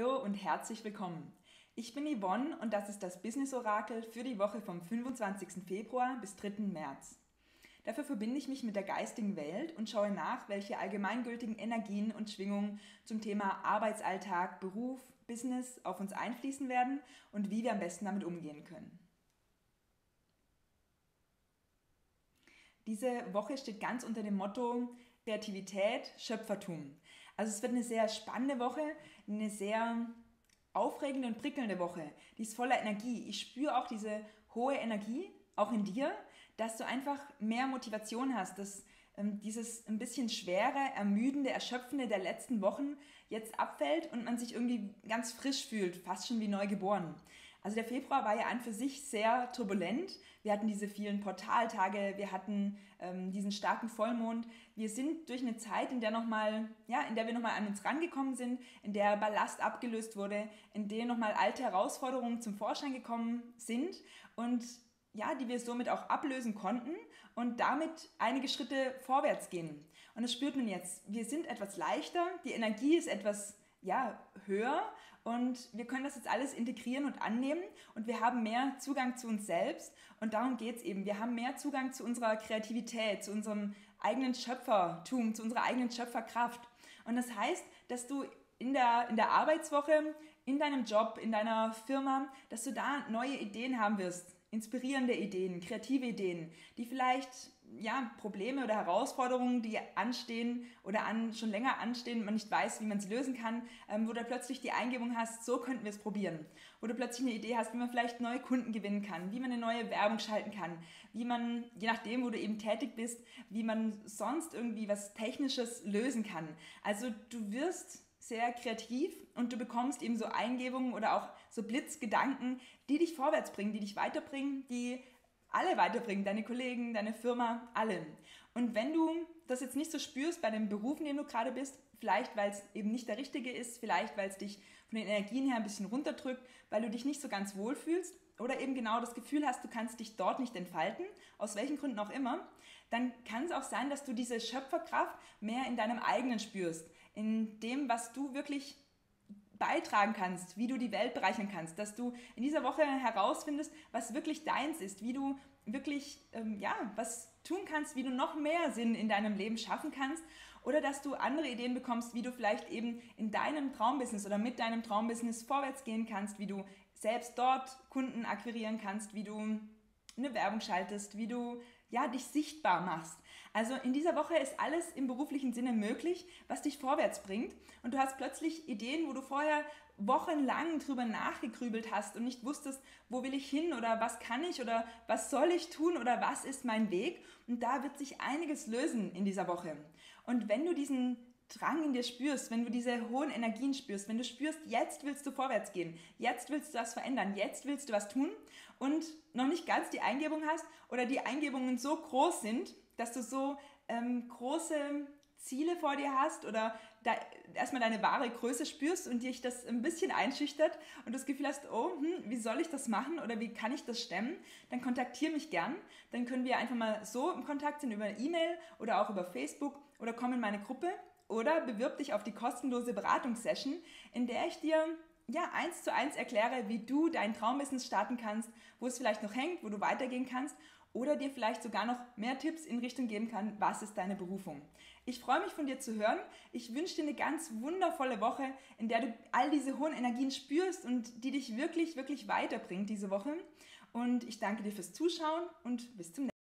Hallo und herzlich willkommen. Ich bin Yvonne und das ist das Business-Orakel für die Woche vom 25. Februar bis 3. März. Dafür verbinde ich mich mit der geistigen Welt und schaue nach, welche allgemeingültigen Energien und Schwingungen zum Thema Arbeitsalltag, Beruf, Business auf uns einfließen werden und wie wir am besten damit umgehen können. Diese Woche steht ganz unter dem Motto Kreativität, Schöpfertum. Also es wird eine sehr spannende Woche, eine sehr aufregende und prickelnde Woche. Die ist voller Energie. Ich spüre auch diese hohe Energie, auch in dir, dass du einfach mehr Motivation hast, dass dieses ein bisschen schwere, ermüdende, erschöpfende der letzten Wochen jetzt abfällt und man sich irgendwie ganz frisch fühlt, fast schon wie neu geboren. Also der Februar war ja an für sich sehr turbulent. Wir hatten diese vielen Portaltage, wir hatten diesen starken Vollmond. Wir sind durch eine Zeit, in der wir nochmal an uns rangekommen sind, in der Ballast abgelöst wurde, in der nochmal alte Herausforderungen zum Vorschein gekommen sind und ja, die wir somit auch ablösen konnten und damit einige Schritte vorwärts gehen. Und das spürt man jetzt. Wir sind etwas leichter, die Energie ist etwas höher und wir können das jetzt alles integrieren und annehmen und wir haben mehr Zugang zu uns selbst und darum geht es eben. Wir haben mehr Zugang zu unserer Kreativität, zu unserem eigenen Schöpfertum, zu unserer eigenen Schöpferkraft. Und das heißt, dass du in der Arbeitswoche, in deinem Job, in deiner Firma, dass du da neue Ideen haben wirst. Inspirierende Ideen, kreative Ideen, die vielleicht Probleme oder Herausforderungen, die anstehen oder schon länger anstehen, man nicht weiß, wie man sie lösen kann, wo du plötzlich die Eingebung hast, so könnten wir es probieren. Wo du plötzlich eine Idee hast, wie man vielleicht neue Kunden gewinnen kann, wie man eine neue Werbung schalten kann, wie man, je nachdem, wo du eben tätig bist, wie man sonst irgendwie was Technisches lösen kann. Also du wirst sehr kreativ und du bekommst eben so Eingebungen oder auch so Blitzgedanken, die dich vorwärts bringen, die dich weiterbringen, die alle weiterbringen, deine Kollegen, deine Firma, alle. Und wenn du das jetzt nicht so spürst bei dem Beruf, in dem du gerade bist, vielleicht weil es eben nicht der richtige ist, vielleicht weil es dich von den Energien her ein bisschen runterdrückt, weil du dich nicht so ganz wohl fühlst oder eben genau das Gefühl hast, du kannst dich dort nicht entfalten, aus welchen Gründen auch immer, dann kann es auch sein, dass du diese Schöpferkraft mehr in deinem eigenen spürst, in dem, was du wirklich beitragen kannst, wie du die Welt bereichern kannst, dass du in dieser Woche herausfindest, was wirklich deins ist, wie du wirklich was tun kannst, wie du noch mehr Sinn in deinem Leben schaffen kannst oder dass du andere Ideen bekommst, wie du vielleicht eben in deinem Traumbusiness oder mit deinem Traumbusiness vorwärts gehen kannst, wie du selbst dort Kunden akquirieren kannst, wie du eine Werbung schaltest, wie du dich sichtbar machst. Also in dieser Woche ist alles im beruflichen Sinne möglich, was dich vorwärts bringt und du hast plötzlich Ideen, wo du vorher wochenlang drüber nachgegrübelt hast und nicht wusstest, wo will ich hin oder was kann ich oder was soll ich tun oder was ist mein Weg und da wird sich einiges lösen in dieser Woche. Und wenn du diesen Drang in dir spürst, wenn du diese hohen Energien spürst, wenn du spürst, jetzt willst du vorwärts gehen, jetzt willst du was verändern, jetzt willst du was tun und noch nicht ganz die Eingebung hast oder die Eingebungen so groß sind, dass du so große Ziele vor dir hast oder da erstmal deine wahre Größe spürst und dich das ein bisschen einschüchtert und das Gefühl hast, wie soll ich das machen oder wie kann ich das stemmen, dann kontaktiere mich gern. Dann können wir einfach mal so im Kontakt sein über E-Mail oder auch über Facebook oder komm in meine Gruppe. Oder bewirb dich auf die kostenlose Beratungssession, in der ich dir 1:1 erkläre, wie du dein Traumbusiness starten kannst, wo es vielleicht noch hängt, wo du weitergehen kannst oder dir vielleicht sogar noch mehr Tipps in Richtung geben kann, was ist deine Berufung. Ich freue mich, von dir zu hören. Ich wünsche dir eine ganz wundervolle Woche, in der du all diese hohen Energien spürst und die dich wirklich, wirklich weiterbringt diese Woche. Und ich danke dir fürs Zuschauen und bis zum nächsten Mal.